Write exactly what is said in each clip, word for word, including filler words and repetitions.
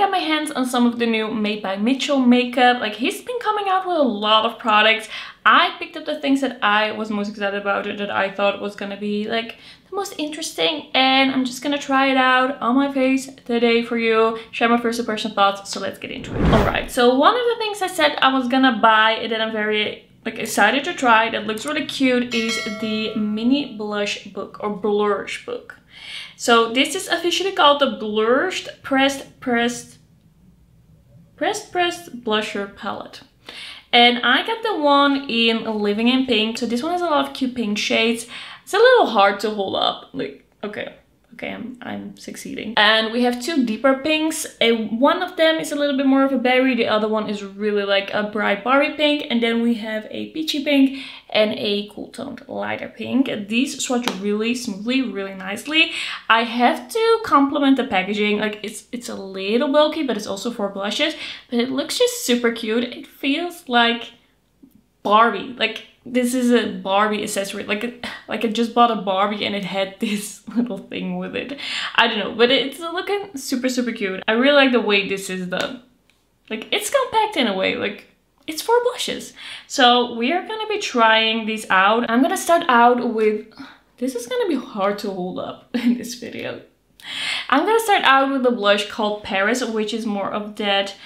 got my hands on some of the new Made by Mitchell makeup. Like, he's been coming out with a lot of products. I picked up the things that I was most excited about or that I thought was gonna be like the most interesting, and I'm just gonna try it out on my face today for you, share my first impression thoughts, so let's get into it. All right, so one of the things I said I was gonna buy and that I'm very like excited to try that looks really cute is the mini blush book or Blursh book. So this is officially called the Blursh pressed pressed pressed pressed blusher palette. And I got the one in Living in Pink. So this one has a lot of cute pink shades. It's a little hard to hold up. Like, okay, okay, I'm, I'm succeeding. And we have two deeper pinks. A, one of them is a little bit more of a berry. The other one is really like a bright Barbie pink. And then we have a peachy pink and a cool-toned lighter pink. These swatch really smoothly, really nicely. I have to compliment the packaging. Like, it's it's a little bulky, but it's also for blushes. But it looks just super cute. It feels like Barbie. Like, this is a Barbie accessory. Like, a, like I just bought a Barbie and it had this little thing with it. I don't know, but it's looking super, super cute. I really like the way this is done. Like, it's compact in a way. Like, it's for blushes. So we are gonna be trying these out. I'm gonna start out with, this is gonna be hard to hold up in this video. I'm gonna start out with a blush called Paris, which is more of that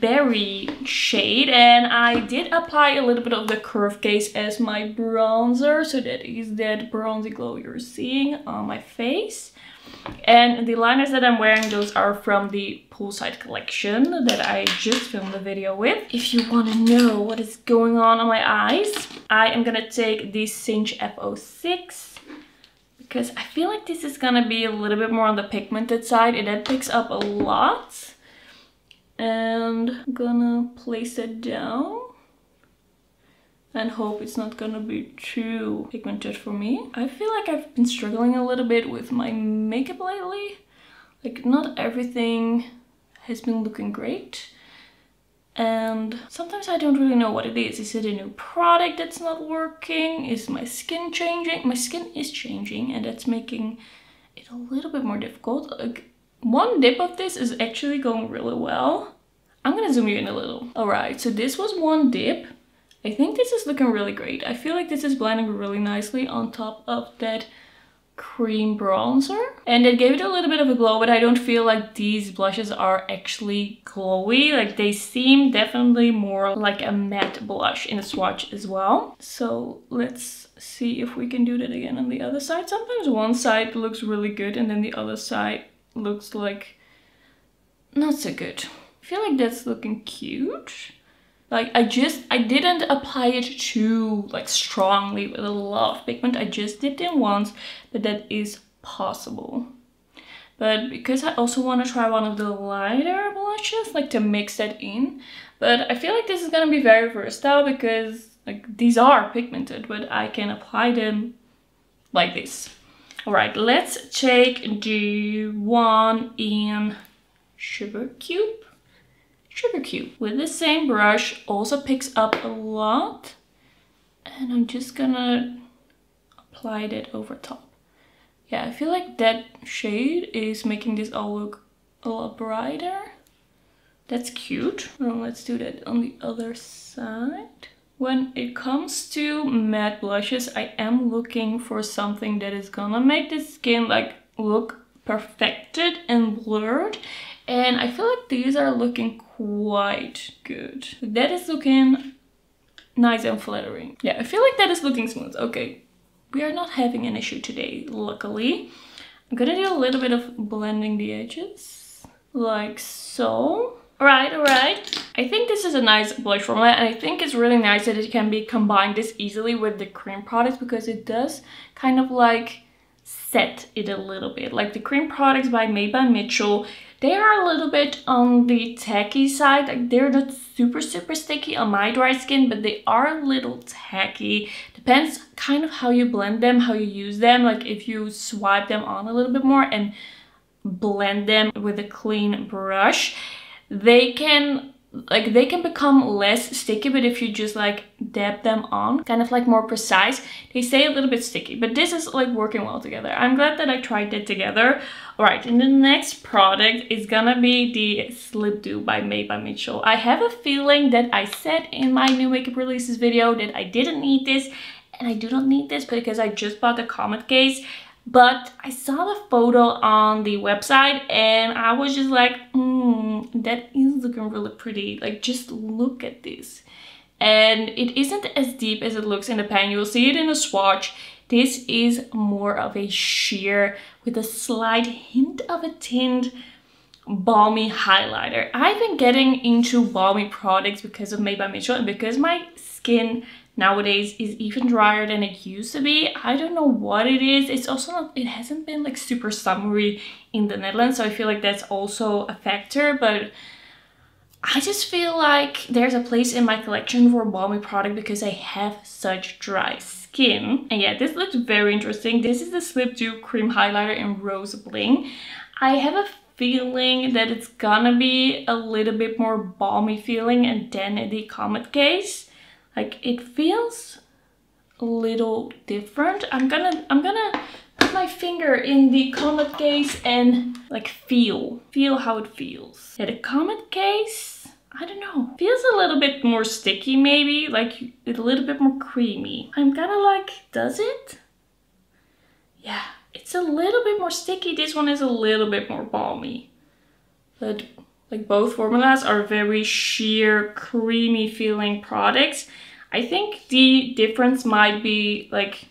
berry shade, and I did apply a little bit of the Curve Case as my bronzer, so that is that bronzy glow you're seeing on my face. And the liners that I'm wearing, those are from the Poolside collection that I just filmed a video with. If you want to know what is going on on my eyes, I am gonna take the Cinch F oh six, because I feel like this is gonna be a little bit more on the pigmented side and that picks up a lot. And I'm gonna place it down and hope it's not gonna be too pigmented for me. I feel like I've been struggling a little bit with my makeup lately. Like, not everything has been looking great. And sometimes I don't really know what it is. Is it a new product that's not working? Is my skin changing? My skin is changing, and that's making it a little bit more difficult. Like, one dip of this is actually going really well. I'm gonna zoom you in a little. All right, so this was one dip. I think this is looking really great. I feel like this is blending really nicely on top of that cream bronzer, and it gave it a little bit of a glow, but I don't feel like these blushes are actually glowy. Like, they seem definitely more like a matte blush in a swatch as well. So let's see if we can do that again on the other side. Sometimes one side looks really good and then the other side looks like not so good. I feel like that's looking cute. Like, I just, I didn't apply it too, like, strongly with a lot of pigment. I just dipped in once, but that is possible. But because I also want to try one of the lighter blushes, like, to mix that in. But I feel like this is going to be very versatile because, like, these are pigmented, but I can apply them like this. All right, let's take the one in Sugar Cube. Sugar Cube with the same brush also picks up a lot, and I'm just gonna apply that over top. Yeah, I feel like that shade is making this all look a lot brighter. That's cute. Well, let's do that on the other side. When it comes to matte blushes, I am looking for something that is gonna make the skin like look perfected and blurred, and I feel like these are looking quite good. That is looking nice and flattering. Yeah, I feel like that is looking smooth. Okay, we are not having an issue today, luckily. I'm gonna do a little bit of blending the edges, like so. All right, all right. I think this is a nice blush formula, and I think it's really nice that it can be combined this easily with the cream products, because it does kind of like set it a little bit. Like, the cream products by Made by Mitchell, they are a little bit on the tacky side. Like, they're not super super sticky on my dry skin, but they are a little tacky. Depends kind of how you blend them, how you use them. Like, if you swipe them on a little bit more and blend them with a clean brush, they can like they can become less sticky, but if you just like dab them on, kind of like more precise, they stay a little bit sticky. But this is like working well together. I'm glad that I tried it together. All right, and the next product is gonna be the Slip Dew by Made by Mitchell. I have a feeling that I said in my new makeup releases video that I didn't need this, and I do not need this because I just bought the Comet case. But I saw the photo on the website and I was just like, mm, that is looking really pretty. Like, just look at this. And it isn't as deep as it looks in the pan. You will see it in a swatch. This is more of a sheer with a slight hint of a tint balmy highlighter. I've been getting into balmy products because of Made by Mitchell and because my skin nowadays is even drier than it used to be. I don't know what it is. It's also not, it hasn't been like super summery in the Netherlands, so I feel like that's also a factor. But I just feel like there's a place in my collection for balmy product because I have such dry skin. And yeah, this looks very interesting. This is the Slip Dew cream highlighter in Rose Bling. I have a feeling that it's gonna be a little bit more balmy feeling and than the Comet case. Like, it feels a little different. I'm gonna I'm gonna put my finger in the Comet case and like feel feel how it feels. Yeah, the Comet case, I don't know, feels a little bit more sticky maybe, like a little bit more creamy. I'm kind of like, does it? Yeah, it's a little bit more sticky. This one is a little bit more balmy, but like both formulas are very sheer, creamy feeling products. I think the difference might be like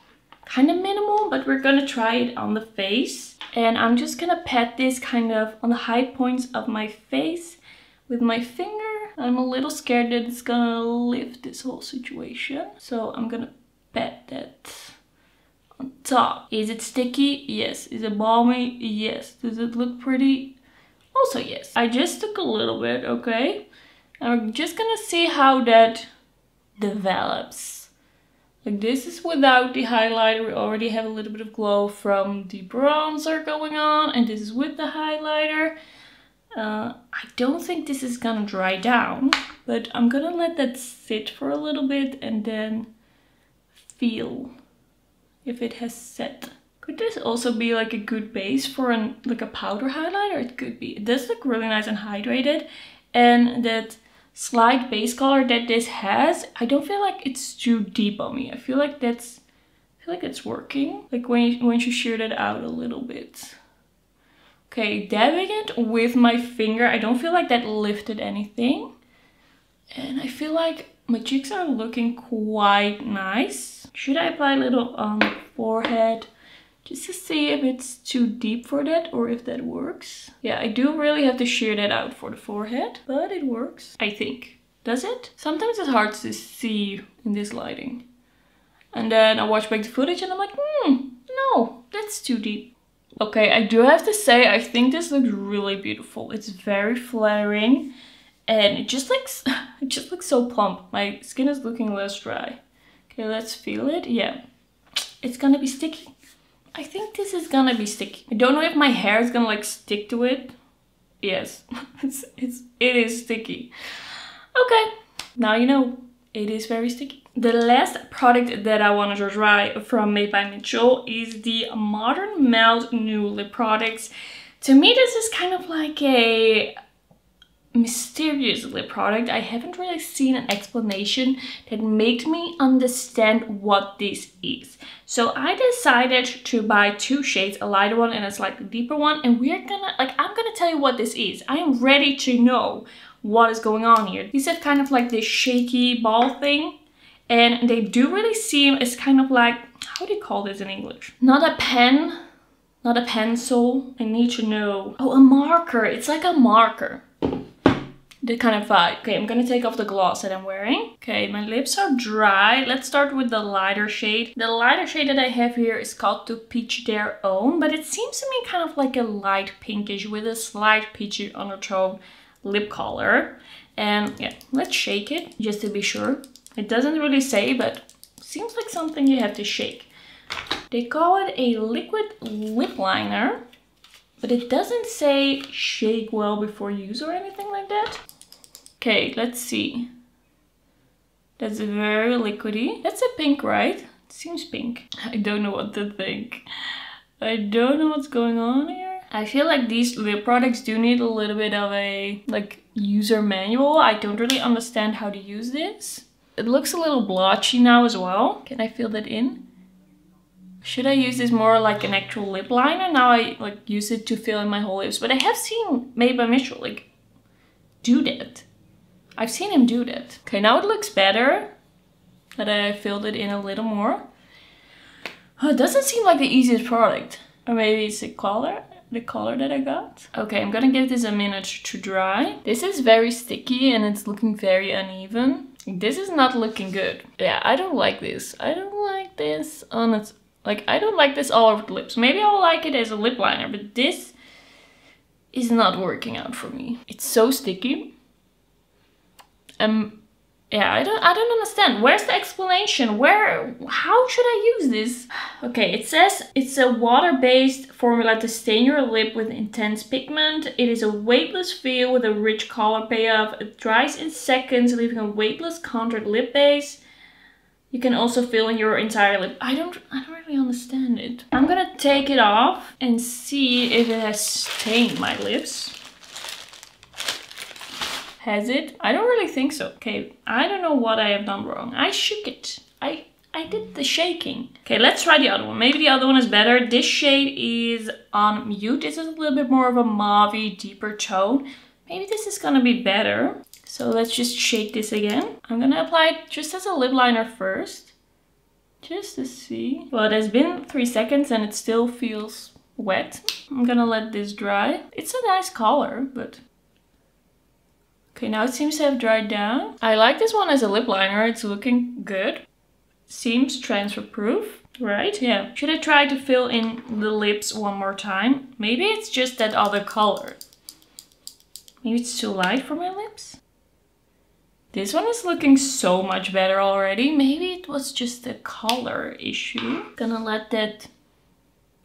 kind of minimal, but we're gonna try it on the face. And I'm just gonna pat this kind of on the high points of my face with my finger. I'm a little scared that it's gonna lift this whole situation. So I'm gonna pat that on top. Is it sticky? Yes. Is it balmy? Yes. Does it look pretty? Also yes. I just took a little bit, okay? I'm just gonna see how that develops. Like, this is without the highlighter. We already have a little bit of glow from the bronzer going on, and this is with the highlighter. Uh, I don't think this is gonna dry down, but I'm gonna let that sit for a little bit and then feel if it has set. Could this also be like a good base for an like a powder highlighter? It could be. It does look really nice and hydrated, and that slight base color that this has, I don't feel like it's too deep on me. I feel like that's, I feel like it's working. Like when you, when you shear that out a little bit. Okay, dabbing it with my finger, I don't feel like that lifted anything, and I feel like my cheeks are looking quite nice. Should I apply a little on the forehead? Just to see if it's too deep for that or if that works. Yeah, I do really have to shear that out for the forehead, but it works, I think. Does it? Sometimes it's hard to see in this lighting. And then I watch back the footage and I'm like, hmm, no, that's too deep. Okay, I do have to say, I think this looks really beautiful. It's very flattering and it just looks, it just looks so plump. My skin is looking less dry. Okay, let's feel it. Yeah, it's gonna be sticky. I think this is gonna be sticky. I don't know if my hair is gonna like stick to it. Yes, it's, it's, it is sticky. Okay, now you know, it is very sticky. The last product that I wanted to try from Made by Mitchell is the Modern Melt new lip products. To me, this is kind of like a mysterious lip product. I haven't really seen an explanation that made me understand what this is. So I decided to buy two shades, a lighter one and a slightly deeper one, and we're gonna, like, I'm gonna tell you what this is. I am ready to know what is going on here. These have kind of like this shaky ball thing, and they do really seem, it's kind of like, how do you call this in English? Not a pen, not a pencil. I need to know. Oh, a marker. It's like a marker. The kind of vibe. Okay, I'm gonna take off the gloss that I'm wearing. Okay, my lips are dry. Let's start with the lighter shade. The lighter shade that I have here is called To Peach Their Own, but it seems to me kind of like a light pinkish with a slight peachy undertone lip color. And yeah, let's shake it just to be sure. It doesn't really say, but seems like something you have to shake. They call it a liquid lip liner, but it doesn't say shake well before use or anything like that. Okay, let's see. That's very liquidy. That's a pink, right? It seems pink. I don't know what to think. I don't know what's going on here. I feel like these lip products do need a little bit of a like user manual. I don't really understand how to use this. It looks a little blotchy now as well. Can I fill that in? Should I use this more like an actual lip liner? Now I like use it to fill in my whole lips. But I have seen Made by Mitchell like do that. I've seen him do that. Okay, now it looks better that I filled it in a little more. Oh, it doesn't seem like the easiest product. Or maybe it's the color, the color that I got. Okay, I'm gonna give this a minute to dry. This is very sticky and it's looking very uneven. This is not looking good. Yeah, I don't like this. I don't like this on its... Like, I don't like this all over the lips. Maybe I'll like it as a lip liner, but this is not working out for me. It's so sticky. Um, yeah, I don't, I don't understand. Where's the explanation? Where, how should I use this? Okay, it says it's a water-based formula to stain your lip with intense pigment. It is a weightless feel with a rich color payoff. It dries in seconds, leaving a weightless contoured lip base. You can also fill in your entire lip. I don't, I don't really understand it. I'm gonna take it off and see if it has stained my lips. Has it? I don't really think so. Okay, I don't know what I have done wrong. I shook it. I, I did the shaking. Okay, let's try the other one. Maybe the other one is better. This shade is on Mute. This is a little bit more of a mauve-y, deeper tone. Maybe this is gonna be better. So let's just shake this again. I'm gonna apply it just as a lip liner first. Just to see. Well, it has been three seconds and it still feels wet. I'm gonna let this dry. It's a nice color, but... Okay, now it seems to have dried down. I like this one as a lip liner. It's looking good. Seems transfer proof, right? Yeah. Should I try to fill in the lips one more time? Maybe it's just that other color. Maybe it's too light for my lips. This one is looking so much better already. Maybe it was just a color issue. Gonna let that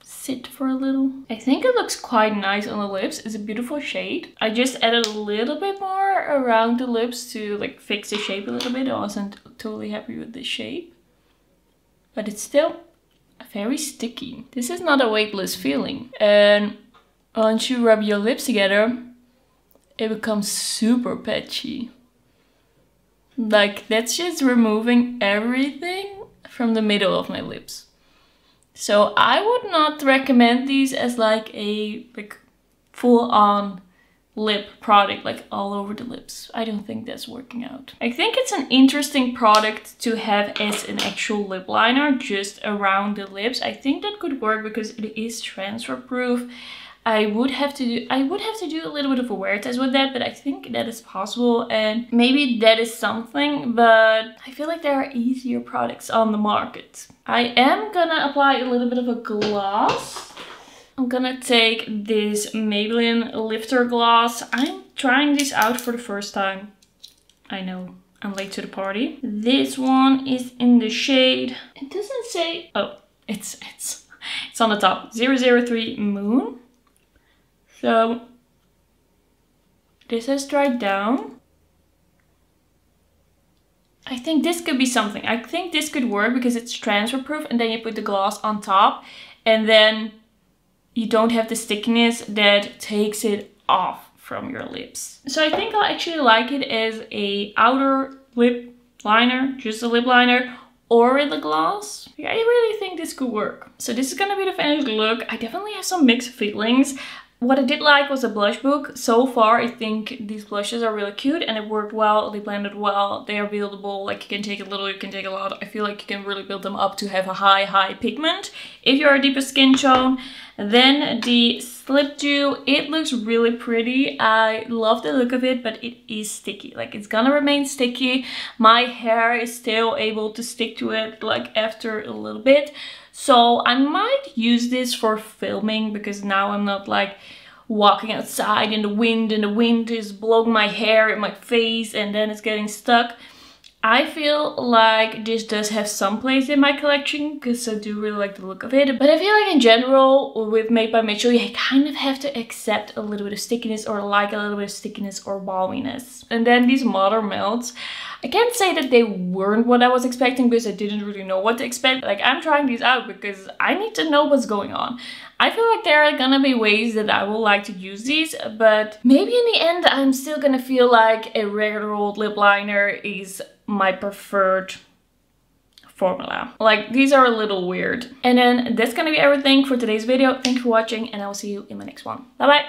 sit for a little. I think it looks quite nice on the lips. It's a beautiful shade. I just added a little bit more around the lips to like fix the shape a little bit. I wasn't totally happy with the shape, but it's still very sticky. This is not a weightless feeling. And once you rub your lips together, it becomes super patchy. Like that's just removing everything from the middle of my lips. So I would not recommend these as like a like full-on lip product, like all over the lips. I don't think that's working out. I think it's an interesting product to have as an actual lip liner, just around the lips. I think that could work because it is transfer proof. I would have to do I would have to do a little bit of a wear test with that, but I think that is possible and maybe that is something, but I feel like there are easier products on the market. I am gonna apply a little bit of a gloss. I'm gonna take this Maybelline Lifter gloss. I'm trying this out for the first time. I know, I'm late to the party. This one is in the shade, it doesn't say, oh, it's it's it's on the top, zero zero three Moon. So this has dried down. I think this could be something. I think this could work because it's transfer proof and then you put the gloss on top and then you don't have the stickiness that takes it off from your lips. So I think I'll actually like it as a outer lip liner, just a lip liner, or with the gloss. I really think this could work. So this is gonna be the finished look. I definitely have some mixed feelings. What I did like was a blush book. So far, I think these blushes are really cute and it worked well, they blended well, they are buildable, like you can take a little, you can take a lot. I feel like you can really build them up to have a high, high pigment. If you're a deeper skin tone, then the Slip Dew, it looks really pretty. I love the look of it, but it is sticky. Like it's gonna remain sticky. My hair is still able to stick to it like after a little bit. So I might use this for filming because now I'm not like walking outside in the wind and the wind is blowing my hair in my face and then it's getting stuck. I feel like this does have some place in my collection because I do really like the look of it. But I feel like in general with Made by Mitchell, you kind of have to accept a little bit of stickiness or like a little bit of stickiness or balminess. And then these Modern Melts, I can't say that they weren't what I was expecting because I didn't really know what to expect. Like, I'm trying these out because I need to know what's going on. I feel like there are gonna be ways that I will like to use these, but maybe in the end I'm still gonna feel like a regular old lip liner is my preferred formula. Like, these are a little weird. And then that's gonna be everything for today's video. Thank you for watching and I'll see you in my next one. Bye bye!